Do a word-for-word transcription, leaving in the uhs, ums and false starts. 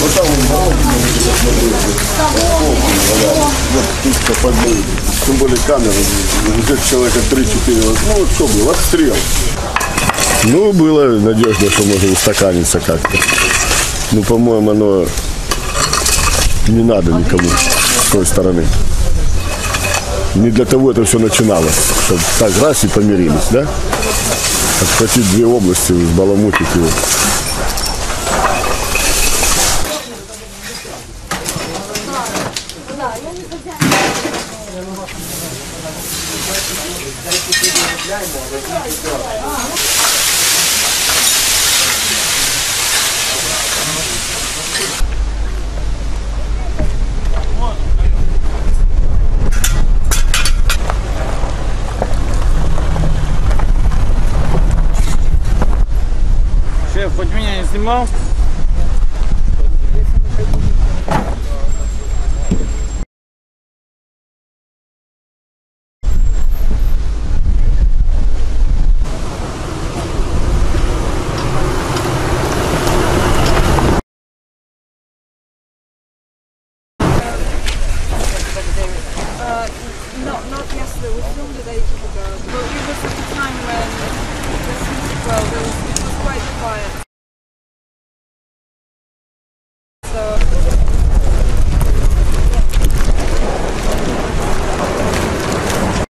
Вот там он мало, вот пушка подбоит. Тем более камера, взять человека три-четыре, ну что было, отстрел. Ну, было надежно, что можно устаканиться как-то. Ну, по-моему, оно не надо никому с той стороны. Не для того это все начиналось, чтобы так раз и помирились, да? Отхватить две области, сбаламутить его. Шеф, хоть меня не снимал? Quiet.